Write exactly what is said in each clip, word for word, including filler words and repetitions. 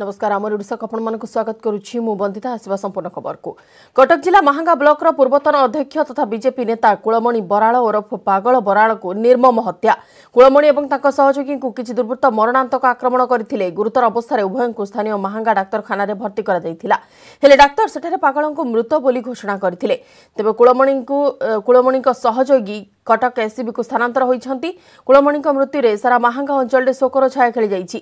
नमस्कार आम ओडिशा को आपण स्वागत करुच्ची मु बंदिता आसवा संपूर्ण खबर को। कटक जिला महांगा ब्लॉक रो पूर्वतन अध्यक्ष तथा बीजेपी नेता कुलमणि बराल उर्फ पागल बराल को निर्मम हत्या कुलमणि एवं तांको सहयोगी को किछि दुर्वृत्त मरणांतक आक्रमण करथिले। गुरुतर अवस्था उभय को स्थानीय महांगा डाक्तखाना रे भर्ती करा दैथिला हेले डाक्टर सेठारे पागल को मृत बोली घोषणा करथिले। तबे कुलमणि को कुलमणि को सहयोगी कटक एससीबी को स्थानांतर होइछंती। कुलमणि को मृत्यु रे सारा महांगा अंचल रे शोकर छाया खेली जाइछि।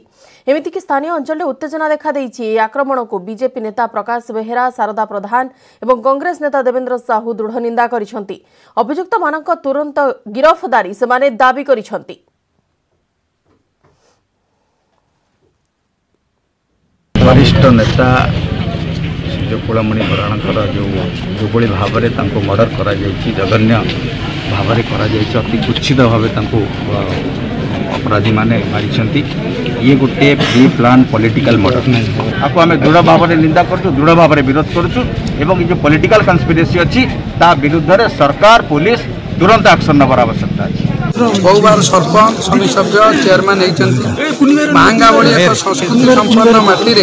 एमिति कि स्थानीय अंचल रे उत्तेजना देखा देछि। आक्रमण को बीजेपी नेता प्रकाश बेहेरा, शारदा प्रधान एवं कांग्रेस नेता देवेंद्र साहू दृढ़ निंदा करिसंती। अभियुक्त मानक तुरंत गिरफ्तारी से माने दाबी करिसंती। वरिष्ठ नेता जो कुलमणि बराल जो जोबली भाव में मर्डर करा जाइछि, जघन्य भाव में करा जाइछि, अति कुत्सित भाव अपराधी माने मारिछंती। ये गोटे प्री प्लान पॉलिटिकल मर्डर आपको आम दृढ़ भाव में निंदा करूँ, दृढ़ भाव में विरोध करूँ। जो पॉलिटिकल कन्स्पिरेसी अच्छी ता विरुद्ध रे सरकार पुलिस तुरंत एक्शन नवर आवश्यकता अच्छी। बहु बार सरपंच समिति सभ्य चेयरमैन होती महंगा भाई संस्कृति संपन्न माटी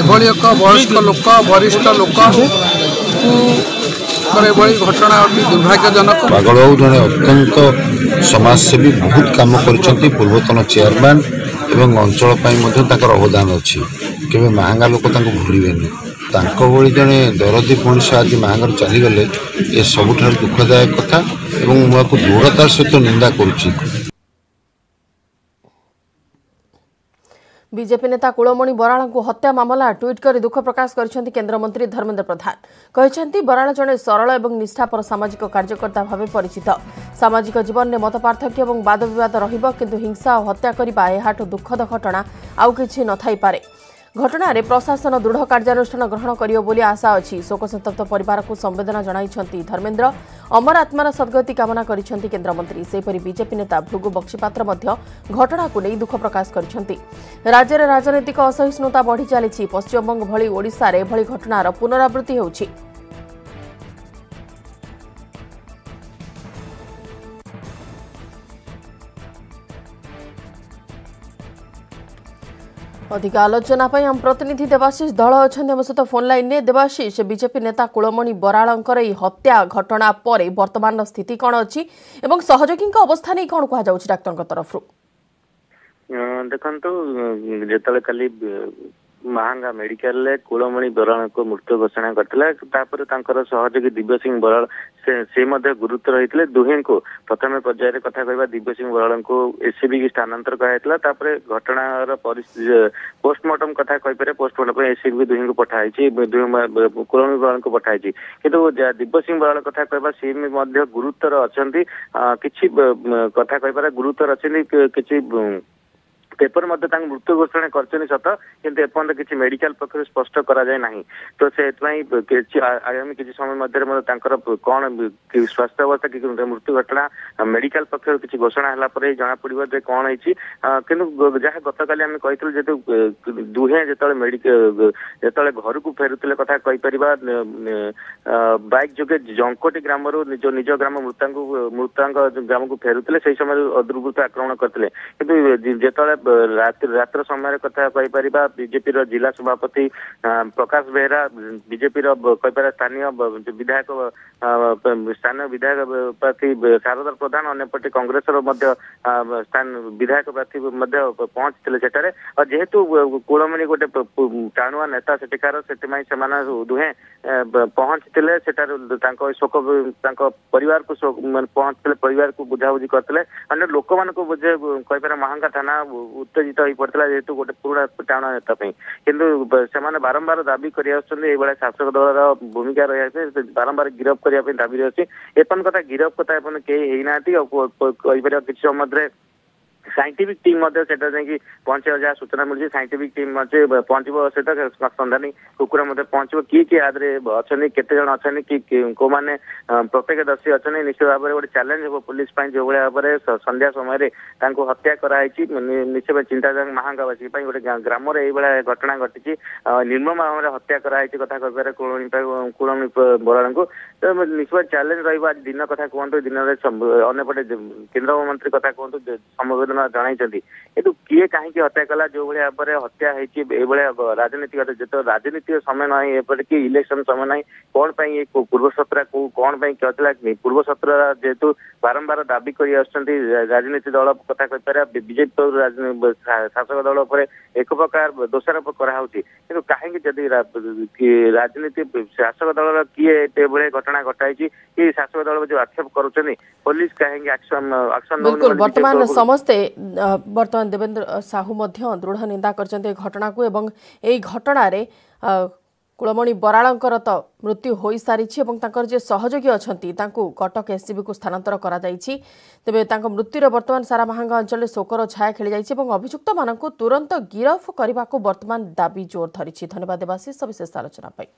एभली एक वयस्क लोक वरिष्ठ लोक घटना अति दुर्भाग्यजनक। पागल बाबू जड़े अत्यंत समाजसेवी बहुत काम कर पूर्वतन चेयरमैन एवं अंचल पर अवदान अच्छी के महंगा लोक भूल जड़े दरदी मनुष्य आज महंगा चलीगले ये सब दुखदायक कथा और मुझे दृढ़तार सहित निंदा कर। बीजेपी नेता कुलमणि बराल को हत्या मामला ट्वीट कर दुख प्रकाश करछंती। केंद्र मंत्री धर्मेंद्र प्रधान कहछंती बराल जने सरल एवं निष्ठापर सामाजिक कार्यकर्ता भावे परिचित। सामाजिक जीवन में मतपार्थक्य एवं वाद विवाद रहिबो किंतु हिंसा और हत्या करिबा एहाटो दुखद घटना आउ किछि न थाई पारे। घटनारे प्रशासन दृढ़ कार्यानुष्ठान ग्रहण करियो बोली आशा अछि। शोक संतप्त परिवार को संवेदना जणाइछंती धर्मेंद्र। अमर आत्मार सद्गति कामना करिछंती केंद्र मंत्री। सेपरि बीजेपी नेता भृगु बक्षीपात्र मध्य घटना को नहीं दुख प्रकाश करिछंती। राज्य रे राजनीतिक असहिष्णुता बढ़ी चली। पश्चिमबंग भली ओडिशा रे भली घटनार पुनरावृत्ति होउछि। अधिक आलोचना आम प्रतिनिधि देवाशीष दल अच्छा आम सहित फोन लाइन में। देवाशीष, बीजेपी नेता कुलमणि बरालंकर हत्या घटना पर वर्तमान स्थिति कौन अच्छी एवं सहयोगी अवस्था नहीं कौन कह डाक्तर तरफ देखु जो कल महांगा मेडिकल कुलमणि बराल को मृत्यु घोषणा करता। सहयोगी दिव्यसिंह बराल से, से गुरुतर होते दुहे को प्रथम पर्यायर कथा कहवा दिव्यसिंह बराल को एससीबी की स्थानांतर कर घटनार पोस्टमार्टम कथा कहपर पोस्टमार्टम एससीबी दुहे को पठाई कुलमणि बराल को पठाई किंतु दिव्यसिंह बराल कथा कहवा सी गुरुतर अच्छी किसी कथा कहपर गुरुतर अच्छी किसी पेपर मध्य मृत्यु घोषणा करते सत कि एपर्त किसी मेडिकल पक्ष स्पष्ट कराए ना तो से आगामी किसी समय मध्य कौन स्वास्थ्य अवस्था कि मृत्यु घटना मेडिकल पक्ष किसी घोषणा है जना पड़ो जो कौन है कितु जहाँ गत काली आम कही जो दुहे जो मेडिकल जो घर को फेरुले कथा कहीपर बैक जोगे जंकोटी ग्राम रु निज ग्राम मृतांग मृतांग ग्राम को फेरुले से समय दुर्वृत्त आक्रमण करते कि जो रात्र समय कथा कहीपर बीजेपी जिला सभापति प्रकाश बेहेरा बीजेपी कहीपर स्थानीय विधायक स्थानीय विधायक प्रार्थी शारदा प्रधान अंपटे कांग्रेस विधायक प्रार्थी पहुंची सेठार और जेहेतु कुलमणि गोटे टाणुआ नेता सेठिकार से दुहे पहुंची से शोक परिवार को पहुंचते परिवार को बुझाबुझी करते अन्य लोक मान बुझे कहीपर महंगा थाना उत्तेजित हो पड़ता जेहेतु गोटे पुराणा टाणुआ नेता किंतु से बारंबार दाबी कर शासक दल भूमिका रही बारंबार गिरफ्त करने दाबी अच्छी एपन कथा गिरफ्त कथा एपन कहीं होना और किसी समय साइंटिफिक टीम जाकि पहुंचे जहाँ सूचना मिली साइंटिफिक टीम पहुंचो सहित सन्धानी कुकुर पहुंचो किए किए अच्छा केत को मैंने प्रत्येक दोषी अच्छा निश्चित भाव में गोटे चैलेंज हम पुलिस जो भाव में संध्या समय हत्या कराई निश्चित चिंता महांगावासी गोटे ग्राम ये घटना घटी निर्मम भाव में हत्या कराई कथा कहकर कुलमणि बराल को निश्चित चैलेंज रही दिन कथा कहतु दिन अनेपटे केन्द्र मंत्री कथा कहतु समग्र संवेदना जणाई किए कहीं हत्या कला जो भाव हत्या हो राजनीतिक जो राजनीतिक समय ना कि इलेक्शन समय ना कौन पूर्व सत्रा को कौन कहते पूर्व सत्रा जेहेतु बारंबार दाबी कर राजनीति दल कथा कहपर बीजेपी शासक दल पर एक प्रकार दोषारोप कराई कि कहीं राजनीति शासक दल किए घटना घटाई कि शासक दल जो आक्षेप कर पुलिस कहीं एक्शन एक्शन बिल्कुल वर्तमान समस्ते वर्तमान देवेंद्र साहू मध्य दृढ़ निंदा करछन्ते घटना को एवं एई घटना रे कुलमणि बराळंकर तो मृत्यु होई सारी छि एवं तांकर जे सहयोगी अछन्ती तांको कटक एससीबी को स्थानांतर करा जाई छि तबे तांको मृत्यु रे वर्तमान सारा महांगा अंचल शोकर छाया खेली जाई छि एवं अभियुक्त मानक तुरंत गिरफ करबाको वर्तमान दाबी जोर धरी छि। धन्यवाद देवासी सविशेष आलोचना पाई।